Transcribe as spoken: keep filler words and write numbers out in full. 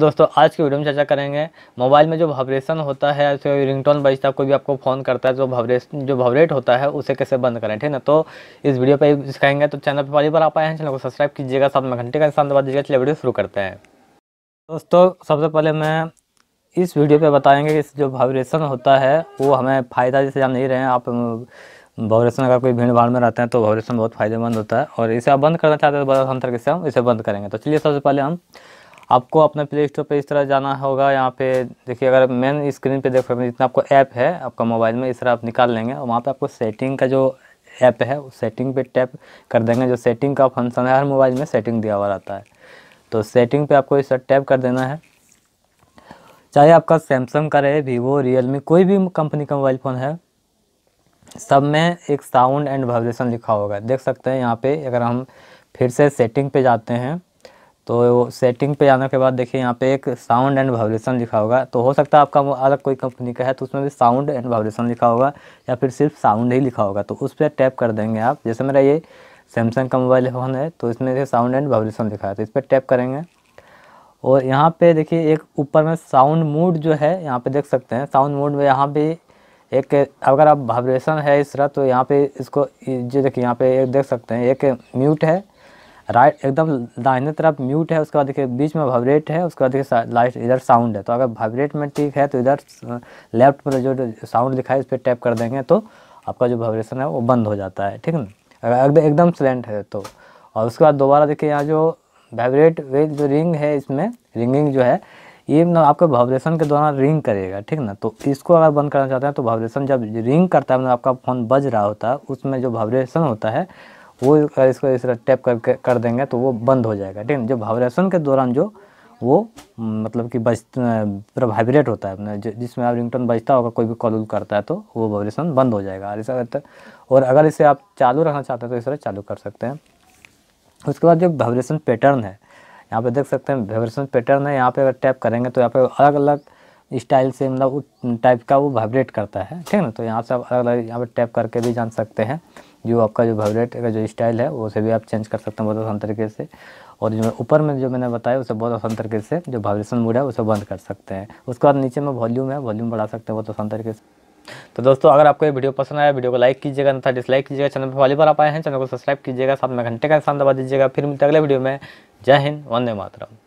दोस्तों आज के वीडियो में चर्चा करेंगे मोबाइल में जो वाइब्रेशन होता है, उसके रिंगटोन बजता है, कोई भी आपको फ़ोन करता है जो वाइब्रेशन जो वाइब्रेट होता है उसे कैसे बंद करें, ठीक ना। तो इस वीडियो पे सिखाएंगे। तो चैनल पर पहली बार आप आए हैं, चैनल को सब्सक्राइब कीजिएगा, साथ में घंटे का इंसान दबा दीजिएगा। चलिए वीडियो शुरू करते हैं। दोस्तों सबसे पहले मैं इस वीडियो पर बताएँगे कि जो वाइब्रेशन होता है वो हमें फ़ायदा जैसे जान नहीं रहे हैं आप। वाइब्रेशन अगर कोई भीड़ भाड़ में रहते हैं तो वाइब्रेशन बहुत फायदेमंद होता है, और इसे आप बंद करना चाहते हैं तो हम तरीके से हम इसे बंद करेंगे। तो चलिए सबसे पहले हम आपको अपने प्ले स्टोर पर इस तरह जाना होगा। यहाँ पे देखिए, अगर मेन स्क्रीन पे देख सकते हैं जितना आपको ऐप है आपका मोबाइल में, इस तरह आप निकाल लेंगे और वहाँ पे आपको सेटिंग का जो ऐप है उस सेटिंग पे टैप कर देंगे। जो सेटिंग का फंक्शन है हर मोबाइल में सेटिंग दिया हुआ रहता है, तो सेटिंग पे आपको इस तरह टैप कर देना है। चाहे आपका सैमसंग का रहे, वीवो, रियलमी, कोई भी कंपनी का मोबाइल फ़ोन है, सब में एक साउंड एंड वाइब्रेशन लिखा होगा, देख सकते हैं यहाँ पर। अगर हम फिर से सेटिंग पर जाते हैं तो सेटिंग पे जाने के बाद देखिए यहाँ पे एक साउंड एंड वाइब्रेशन लिखा होगा। तो हो सकता है आपका अलग कोई कंपनी का है तो उसमें भी साउंड एंड वाइब्रेशन लिखा होगा या फिर सिर्फ साउंड ही लिखा होगा, तो उस पर टैप कर देंगे आप। जैसे मेरा ये सैमसंग का मोबाइल फ़ोन है तो इसमें देखिए साउंड एंड वाइब्रेशन लिखा है, तो इस पर टैप करेंगे। और यहाँ पर देखिए एक ऊपर में साउंड मोड जो है यहाँ पर देख सकते हैं। साउंड मोड में यहाँ पर एक अगर आप वाइब्रेशन है इस तरह, तो यहाँ पर इसको जो देखिए यहाँ पर देख सकते हैं एक म्यूट है, राइट एकदम दाहिने तरफ म्यूट है, उसके बाद देखिए बीच में वाइब्रेट है, उसके बाद देखिए लास्ट इधर साउंड है। तो अगर वाइब्रेट में ठीक है तो इधर लेफ्ट पर जो साउंड लिखा है इस पर टैप कर देंगे तो आपका जो वाइब्रेशन है वो बंद हो जाता है, ठीक है ना, अगर एकदम साइलेंट है तो। और उसके बाद दोबारा देखिए यहाँ जो वाइब्रेट वे जो रिंग है इसमें रिंगिंग जो है ये ना आपके वाइब्रेशन के दौरान रिंग करेगा, ठीक ना। तो इसको अगर बंद करना चाहते हैं तो वाइब्रेशन जब रिंग करता है मतलब आपका फ़ोन बज रहा होता है उसमें जो वाइब्रेशन होता है वो इसको इस तरह टैप करके कर देंगे तो वो बंद हो जाएगा, ठीक है। जो वाइब्रेशन के दौरान जो वो मतलब कि बज पूरा वाइब्रेट होता है अपने जिसमें आप रिंगटोन बजता होगा, कोई भी कॉल करता है तो वो वाइब्रेशन बंद हो जाएगा। और इस और अगर इसे आप चालू रखना चाहते हैं तो इस तरह चालू कर सकते हैं। उसके बाद जो वाइब्रेशन पैटर्न है यहाँ पर देख सकते हैं, वाइब्रेशन पैटर्न है यहाँ पर अगर टैप करेंगे तो यहाँ पर अलग अलग स्टाइल से मतलब उस टाइप का वो वाइब्रेट करता है, ठीक है ना। तो यहाँ से आप अलग अलग यहाँ पर टैप करके भी जान सकते हैं, जो आपका जो वाइब्रेट का जो स्टाइल है उसे भी आप चेंज कर सकते हैं बहुत आसान तरीके से। और जो ऊपर में जो मैंने बताया उसे बहुत आसान तरीके से जो वाइब्रेशन मोड है उसे बंद कर सकते हैं। उसके बाद नीचे में वॉल्यूम है, वॉल्यूम बढ़ा सकते हैं बहुत आसान तरीके से। तो दोस्तों अगर आपको ये वीडियो पसंद आया वीडियो को लाइक कीजिएगा, अन्यथा डिसलाइक कीजिएगा। चैनल पर पहली बार आप आए हैं, चैनल को सब्सक्राइब कीजिएगा, साथ में घंटे का इंसान दबा दीजिएगा। फिर मिलते अगले वीडियो में। जय हिंद, वंदे मातरम।